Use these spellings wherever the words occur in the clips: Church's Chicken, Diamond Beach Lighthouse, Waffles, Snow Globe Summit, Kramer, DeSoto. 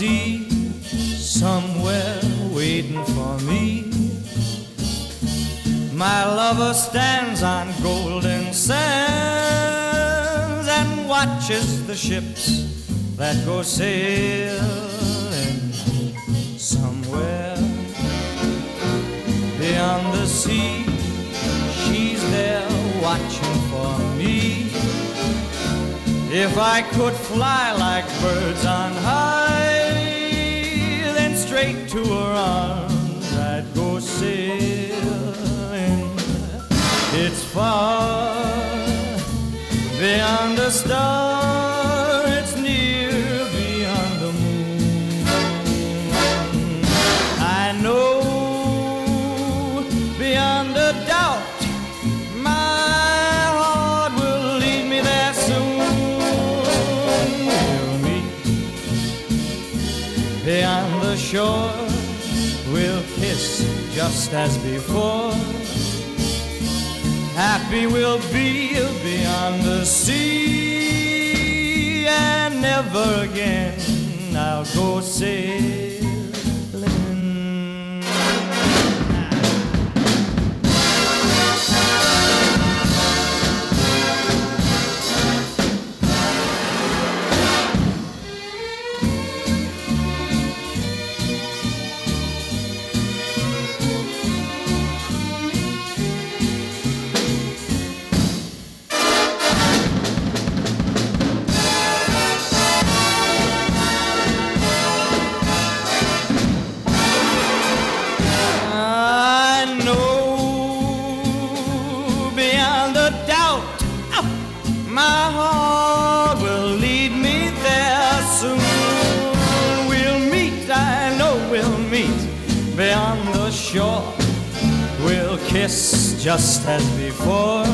sea, somewhere waiting for me. My lover stands on golden sands and watches the ships that go sailing somewhere beyond the sea. She's there watching for me. If I could fly like birds on high, then straight to her arms I'd go sailing. It's far beyond the star, it's near beyond the moon. I know beyond a doubt beyond the shore, we'll kiss just as before. Happy we'll be beyond the sea, and never again I'll go sailing. Beyond the shore, we'll kiss just as before.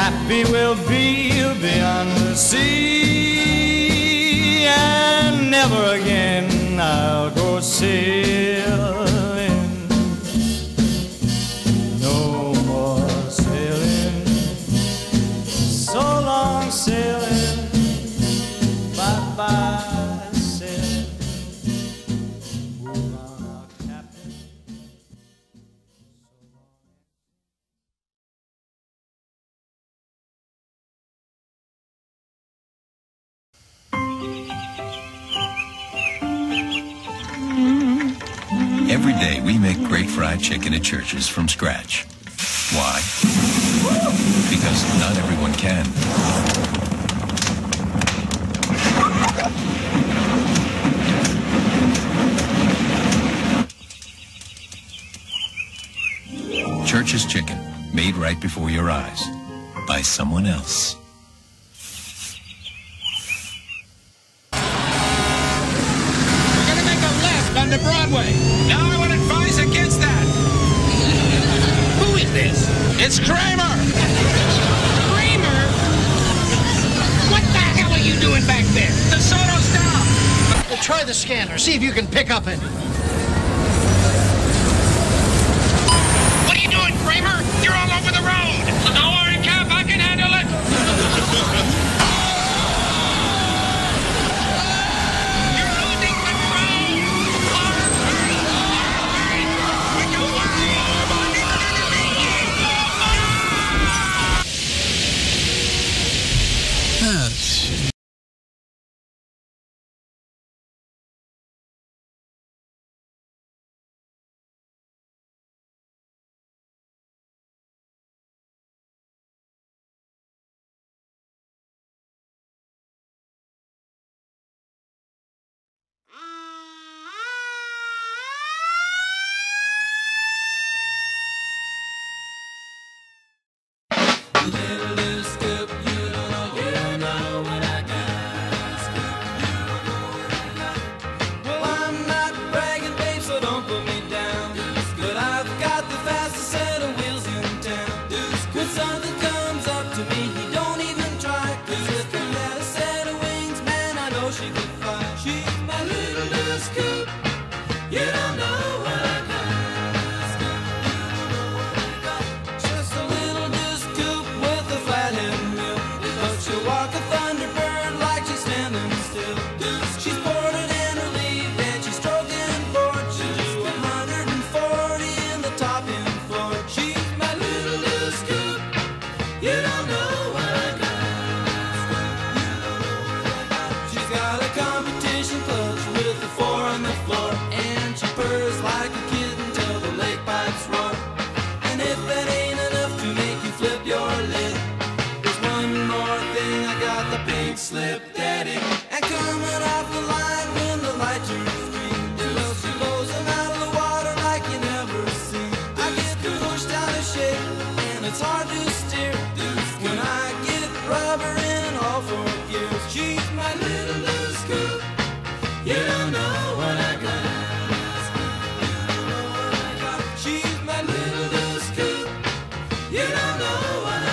Happy we'll be beyond the sea, and never again I'll go sailing. No more sailing, so long sailing, bye-bye. Every day we make great fried chicken at Church's from scratch. Why? Because not everyone can. Church's Chicken, made right before your eyes by someone else. To Broadway. Now I would advise against that. Who is this? It's Kramer! Kramer? What the hell are you doing back there? DeSoto's down! Try the scanner. See if you can pick up it. What are you doing, Kramer? You're all over the road! Don't worry, Cap. I can handle it! Slip daddy and coming off the line when the light turns green. She blows him out of the water like you never seen. I get pushed out of shape and it's hard to steer. When I get rubber in all 4 years, she's my little loose girl. You don't know what I got. She's my little loose girl. You don't know what I got.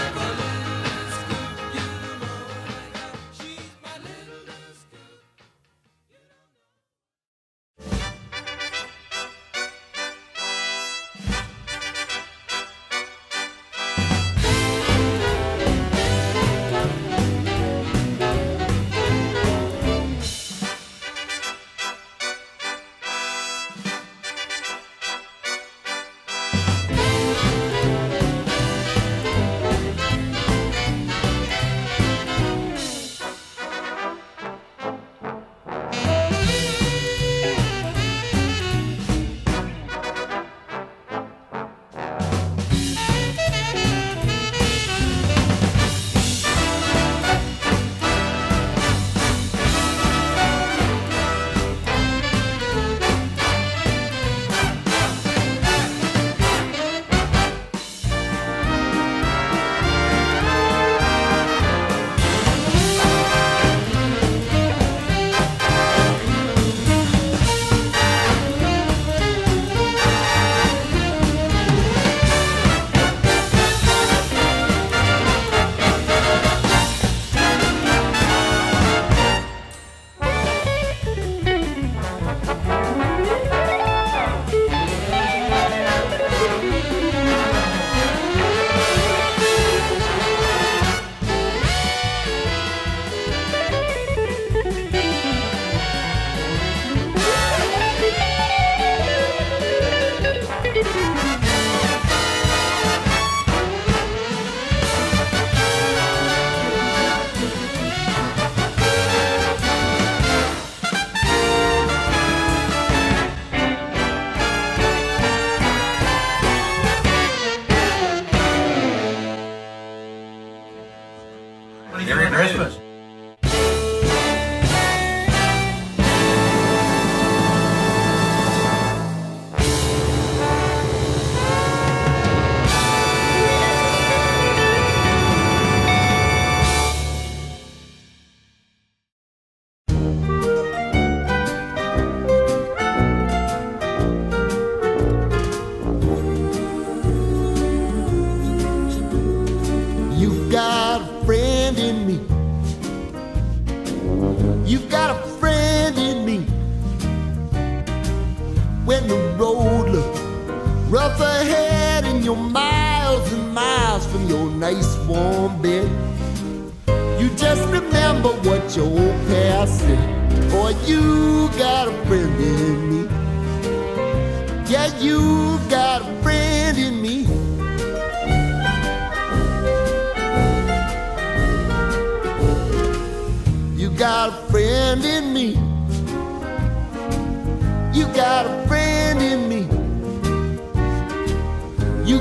You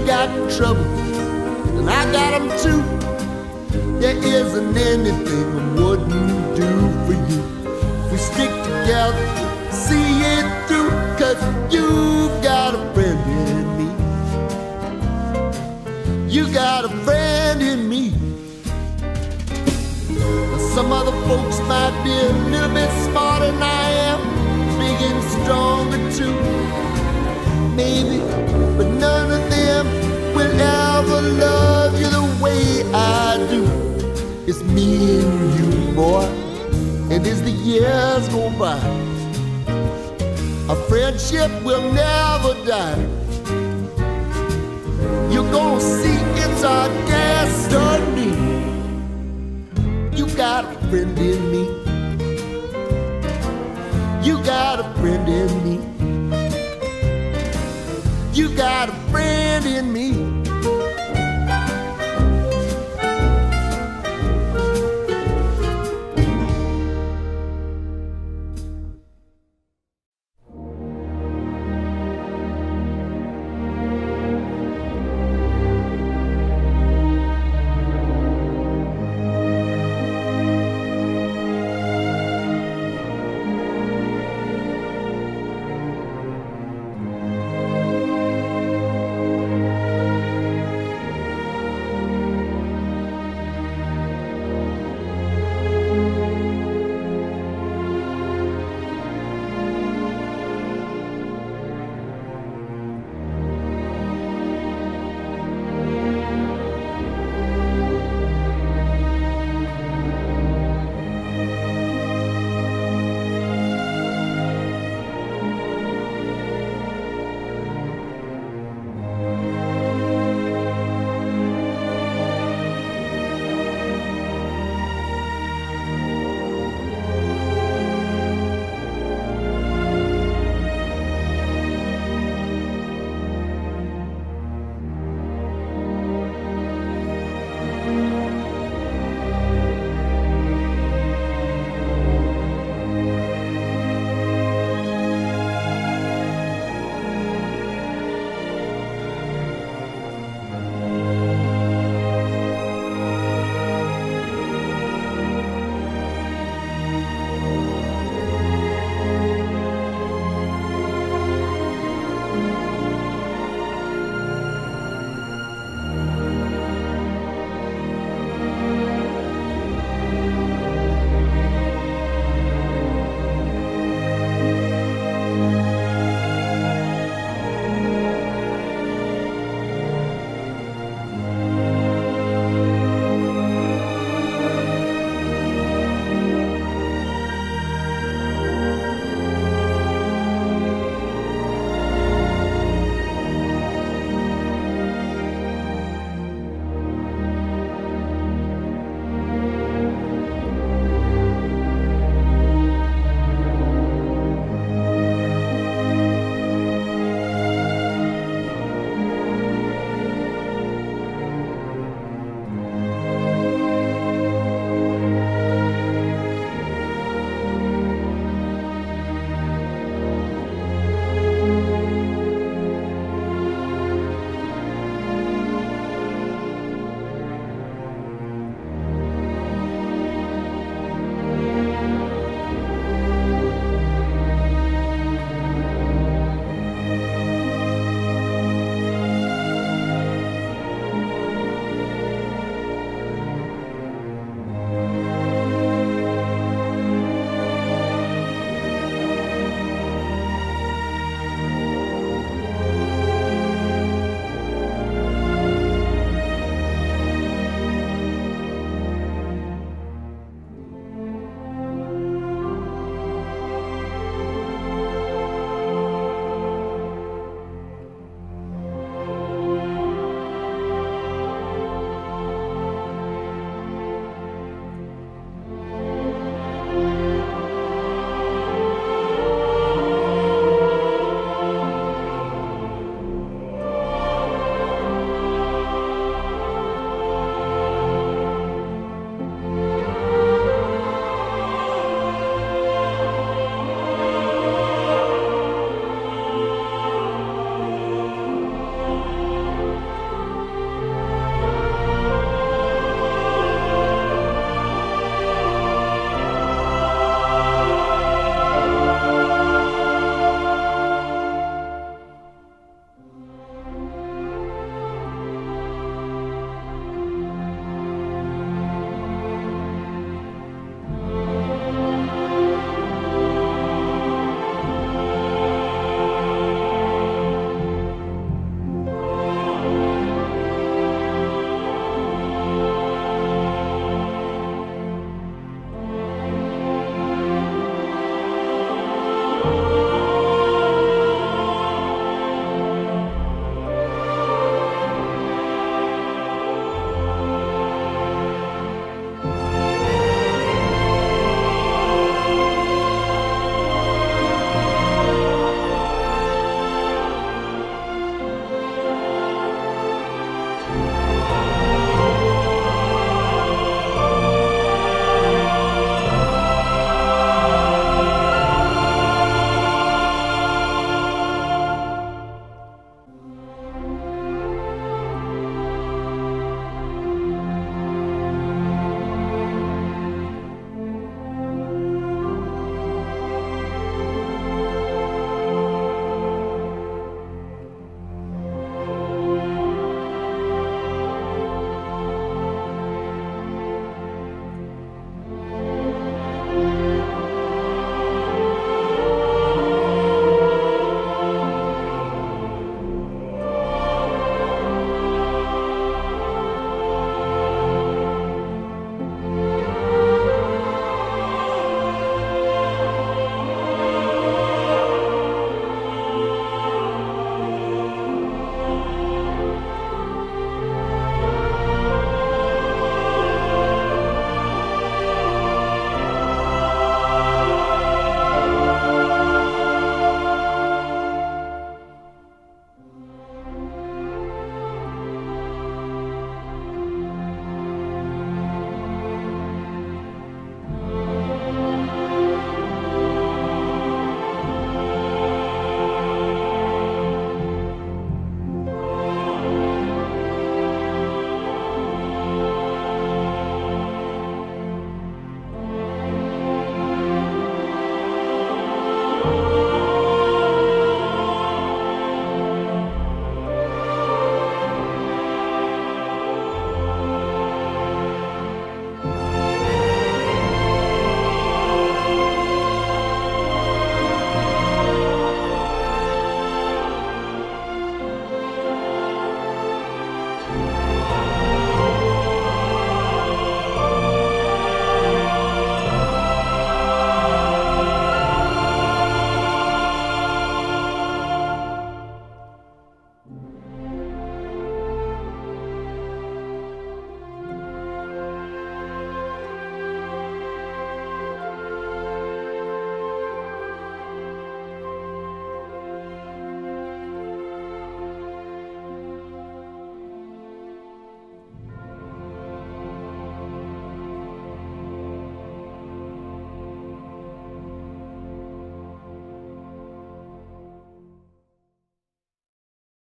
got a friend in me.